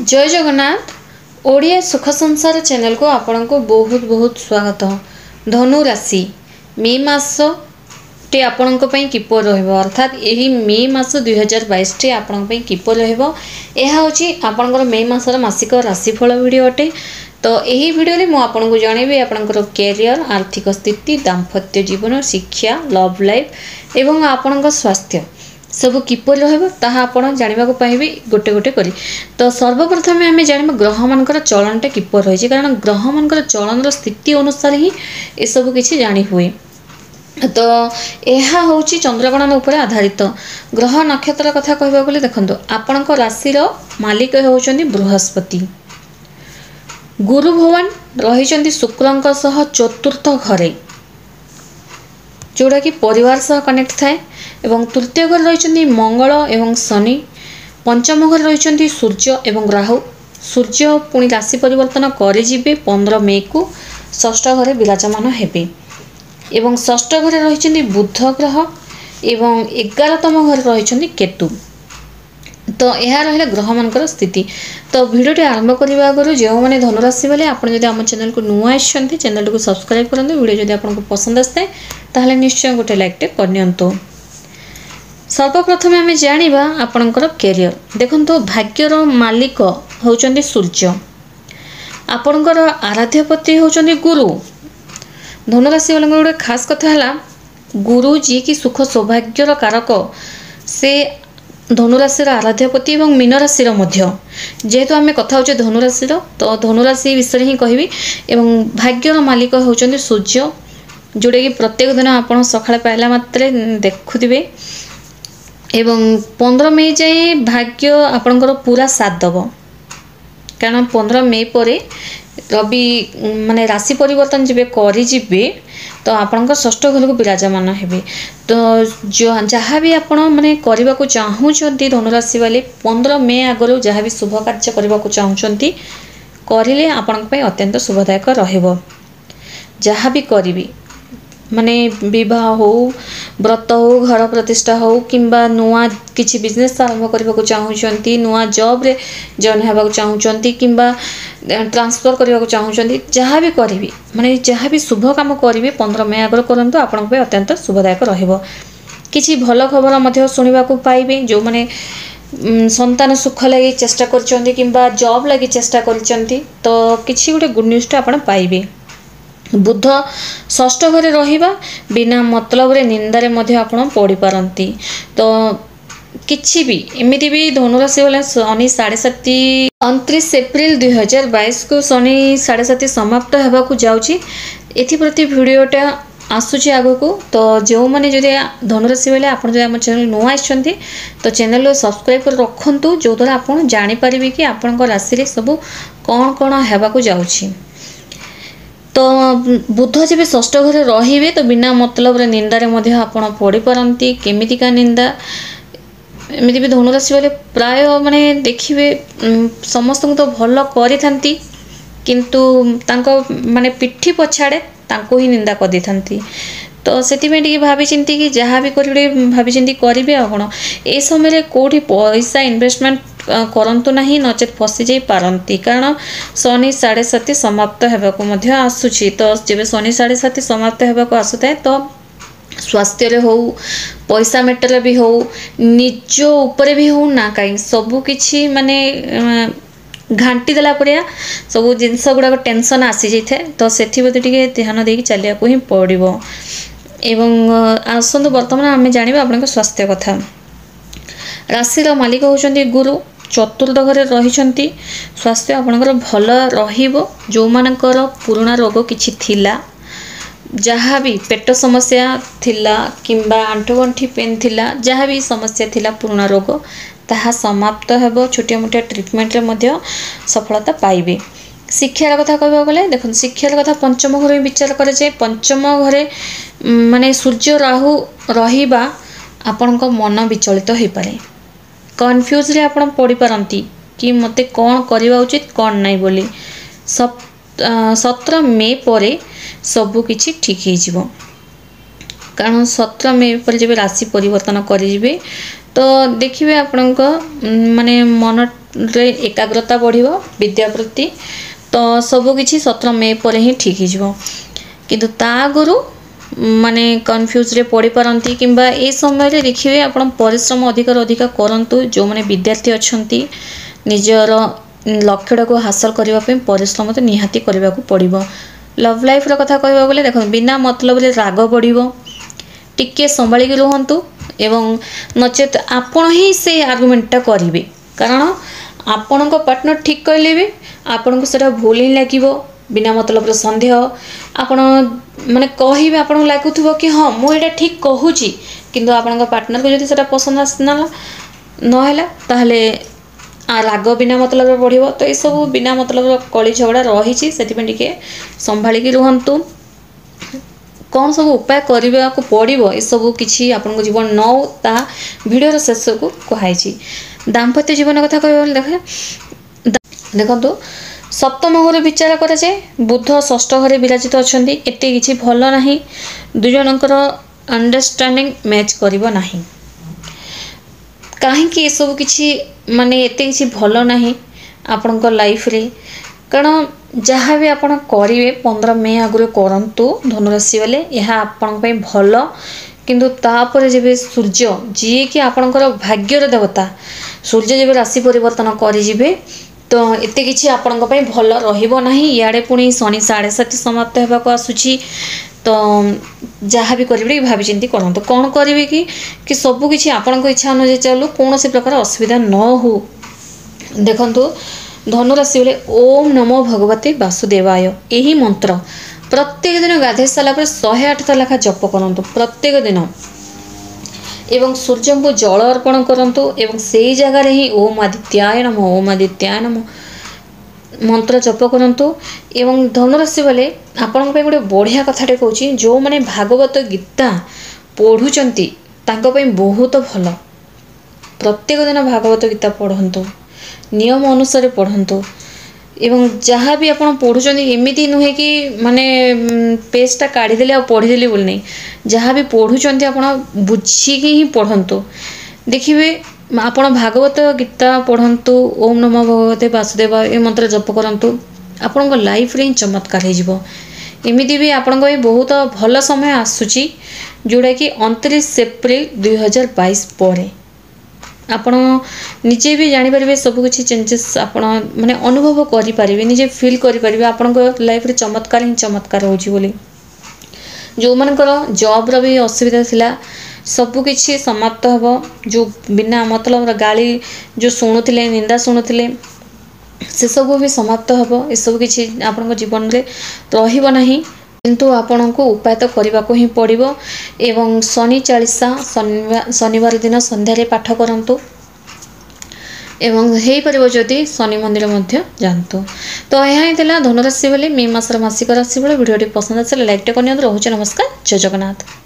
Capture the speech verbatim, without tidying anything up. जय जगन्नाथ। ओडिया सुख संसार चैनल को आपण को बहुत बहुत स्वागत। धनु राशि मे मसटे आपण किपर अर्थात यही मे मस दुई हजार बैश टी आपण किपर रहा मे मसर मासिक राशिफल वीडियो अटे। तो यही वीडियो में आपन को जणेबी आपनकर कैरियर, आर्थिक स्थिति, दाम्पत्य जीवन, शिक्षा, लव लाइफ एवं आपनकर स्वास्थ्य सब किपर रहा जानवा को पाइबे गोटे गोटे करी। तो सर्वप्रथम आम जाना ग्रह मान चलन टा किपर रही, कारण ग्रह मान चलन स्थिति अनुसार ही ये सब किसी जानी हुए। तो यह हूँ चंद्रगणन उपर आधारित। ग्रह नक्षत्र कथा कह गले देखो आपण राशि मालिक होउछन्ती बृहस्पति, गुरु भगवान रही शुक्र सह चतुर्थ घरे जोड़ा कि परिवार सह कनेक्ट थाए। तृतीय घर रही मंगल एवं शनि, पंचम घर रही सूर्य एवं राहु। सूर्य पुणी राशि परिवर्तन करे पंद्रह मे को षष्ठ घरे विराजमान हेबे। षष्ठ घरे रही बुध ग्रह एवं एगारतम घर रही केतु। तो यह रहा ग्रह मानकर स्थिति। तो भिडियो आरंभ करने आगुरी जो मैंने धनुराशि वाले आप चैनल को नुआ आसते चैनल को सब्सक्राइब करते। वीडियो जब आपको पसंद आसता है निश्चय गोटे लाइक टे करनियंतु। सर्वप्रथम आम जाना आपणकर कैरियर देखो। भाग्यर मालिक होउछन्ती सूर्य, आपणकर आराध्य पति होउछन्ती गुरु। धनुराशि वाले गोटे खास कथा है गुरु जी की सुख सौभाग्यर कारक से धनुराशि आराध्यपति और मीन राशि जेहेतु आम कथा हो धनुराशि। तो धनुराशि विषय ही कहि भाग्यर मालिक होउछन्ती सूर्य, जोटा कि प्रत्येक दिन आप सका पाला मात्रे देखुवे। पंद्रह मे जाए भाग्य आपणकर पूरा साथ दब, कारण पंद्रह मे पर रवि माने राशि परिवर्तन जब करेंगे तो आपणकर षष्ठ घर को विराजमान हेबे। तो जो जहाँ भी आप माने करने को चाहूँगी धनुराशि वाले पंद्रह मे आगु जहाँ भी शुभ कार्य करने को चाहूँगी करें आपण अत्यंत शुभदायक रहिबो। जहाँ भी करी माने विवाह हो, व्रत हो, घर प्रतिष्ठा हो कि नुआ किसी बिजनेस आरंभ करने को चाहूँगी, नुआ जॉब रे जॉइन होगा चाहूँगी कि ट्रांसफर करने को चाहूँगी, जहाँ भी करी माने जहाँ भी शुभ काम करेंगे पंद्रह मे आगर करूँ आप अत्यंत शुभदायक रहिबो। किसी भल खबर मध्य सुनिबा को पाइबे। जो माने संतान सुख लगी चेष्टा करछन्ती किंबा जॉब लगी चेष्टा करछन्ती तो किसी गोटे गुड न्यूज टा आपण पाइबे। बुध षष्ठ घरे रहिबा बिना मतलब रे निंदारे मध्य आपण पड़ी पारंती। तो किसी भी एमती भी धनुराशि वाले शनि साढ़े सात उनतीस एप्रिल दुई हजार बाईस को शनि साढ़े सात समाप्त होगा को जाउची। एथिप्रति वीडियोटा आसुची आगको। तो जो मैंने जो धनुराशि वाले आप चैनल नुआ आसते तो चैनल को सब्सक्राइब कर रखु, जो द्वारा आप जापर कि आपण राशि सब कौन कौन होगा जाऊँगी। तो बुध जब षष्ठ घरे रही तो बिना मतलब रे निंदारे मध्य आपण पड़ी पारंती। केमितिका निंदा एमती भी धनुराशि वाले प्राय माने देखिए समस्त तो भल कर किंतु माने पिठी पछाड़े तांको ही निंदा कर देथंती। तो से भाभी चिंती कि जहाँ भी करेंगे भाभी चिंती करेंगे। कौन ए समय कोठी पैसा इन्वेस्टमेंट करंतु नहीं, नचेत फसी जाई पारंती, कारण शनि साढ़े सात समाप्त होगाको मध्य आसुची। तो जब शनि साढ़े सात समाप्त होगाको आसुता है तो स्वास्थ्य रे हो, पैसा मेटर भी हो, निज ऊपर भी हो ना कहीं सबु किछि माने घाटी देला परिया सब जिनस गुड़ाक टेंशन आसी जाई थे। तो सेथि बते टिके ध्यान देके चलिया को ही पड़िबो। एवं आसंत वर्तमान आमे जानिबा आपनका स्वास्थ्य कथा। राशि मालिक होउछन्ती गुरु, चतुर्थ घरे रही स्वास्थ्य आपणकर भल रहिबो। जो मानकर पुराना रोग किछि थिला, जहाँ भी पेट समस्या थिला किंबा आंठगंठी पेन थिला, जहाँ भी समस्या थिला पुराना रोग ताहा समाप्त हेबो। छोटिया मोटिया ट्रीटमेंट रे मध्य सफलता पाइबे। शिक्षार कथा कहबा गले देखन शिक्षार कथा पंचम घरे विचार करे जे पंचम घरे माने सूर्य राहु रहिबा आपण को मन विचलित हो पाए। कन्फ्यूज रे आपण पड़ी पारंती कि मते कौन करबा उचित कौन नहीं बोली। सब सत्रह मे पर सबु किछि ठीक हे जीवो, कारण सत्रह मे पर जब राशि परिवर्तन करेंगे तो देखिए आपण माने मन एकाग्रता बढ़ विद्या प्रति तो सबकि सत्रह मे पर ही ठीक हो किंतु तागुरु माने कन्फ्यूज रे पढ़ी पारती कि समय देखिए आपण परिश्रम अधिकार अधिक करूँ जो मैंने विद्यार्थी अच्छा निजर लक्ष्यटा को हासिल करने परिश्रम तो निहाती करवाकू पड़ो। लव लाइफ रो कथा कहबा गले देखो बिना मतलब रे राग बढ़िबो टिके संभाली के रहंतु एवं नचेत आपण ही से आर्गुमेंटा करेंगे कारण आपण को पार्टनर ठीक कहले भी आपण को सेटा भूल ही लागिबो बिना मतलब रे संदेह आपण माने कहबे आपण लागुथबो कि हां मु एटा ठीक कहूची किंतु आपण को पार्टनर को जदी सेटा पसंद आसना न हैला ताहले आ राग बिना मतलब बढ़ो तो ये सब बिना मतलब कली झगड़ा रही टे संभालिकी रुहतु कौन सब उपाय करने को पड़ो यू कि आपको जीवन नौता भिडर शेष को कहुई दाम्पत्य जीवन कथा कह देख देखु सप्तम घर विचार कराए बुध षष्ठ घरे विराजित अच्छा एत कि भल ना दुजर अंडरस्टैंडिंग मैच करना नहीं कहीं सब किसी माने एत कि भल ना आपण लाइफ रे कारण जहाँ भी आप करेंगे पंद्रह मे आगुरी करूँ धनुराशि वाले यह आपंपाई भल किंतु तापर जब सूर्य जी कि आपणकर भाग्यर देवता सूर्य जब राशि परिवर्तन करेंगे तो एत कि आपंपाई भल रहा इे पुणी शनि साढ़े सात समाप्त होगा आसूँ तो जहाँ भी करेंगे भाभी चिंती करूँ कौन करेंगे कि कि सबकि आपण इच्छा अनुजाई चलू कौन से प्रकार असुविधा न हो। देखु धनुराशि बोले ओम नमो भगवते वासुदेवाय यही मंत्र प्रत्येक दिन गाधे सारापर शहे आठ था लेखा जप करूँ प्रत्येक दिन एवं सूर्य को जल अर्पण करूँ एवं से जगार ही ओम आदित्याय नम ओम आदित्याय नम मंत्र जप करंतु एवं धनुराशि वाले आपण गोटे बढ़िया कथाटे कहूँ जो मैंने भागवत गीता पढ़ुचंती बहुत भल प्रत्येक दिन भागवत गीता पढ़ंतु नियम अनुसार पढ़ंतु एवं जहाँ भी आप पढ़ुचंती एमती नुहे कि माने पेजटा काढ़ीदेले पढ़ीदेली बोल नहीं जहाँ भी पढ़ुचंती आपण बुझिकी ही पढ़ंतु देखिए आपण भागवत गीता पढ़ंतु ओम नमो भगवते वासुदेवाय ए मंत्र जप करंतु आपण को लाइफ रे चमत्कार हो जिवो एमिति भी आपण को बहुत भल समय आसुची जोड़ा कि उनतीस अप्रैल दो हज़ार बाईस पर आपण निजे भी जानि परिबे सब कुछ चेंजेस आपण माने अनुभव करि परिबे निजे फील करि परिबे आपण को लाइफ रे चमत्कार ही चमत्कार होची बोली जो मानकर जॉब रो भी असुविधा थिला सबकि समाप्त हम जो बिना मतलब गाली जो शुणुले निंदा शुणुले से सब भी समाप्त हम यू कि आपण जीवन में रहा किंतु आपण को उपाय तो करने ही पड़ो एवं शनि चालीसा शनिवार दिन संध्या पाठ करूँ एवं हो पार जदि शनि मंदिर जातु तो यह धनुराशि वाले मे मसर मासिक राशि भिडियो पसंद आस लाइक टेक नमस्कार जय जगन्नाथ।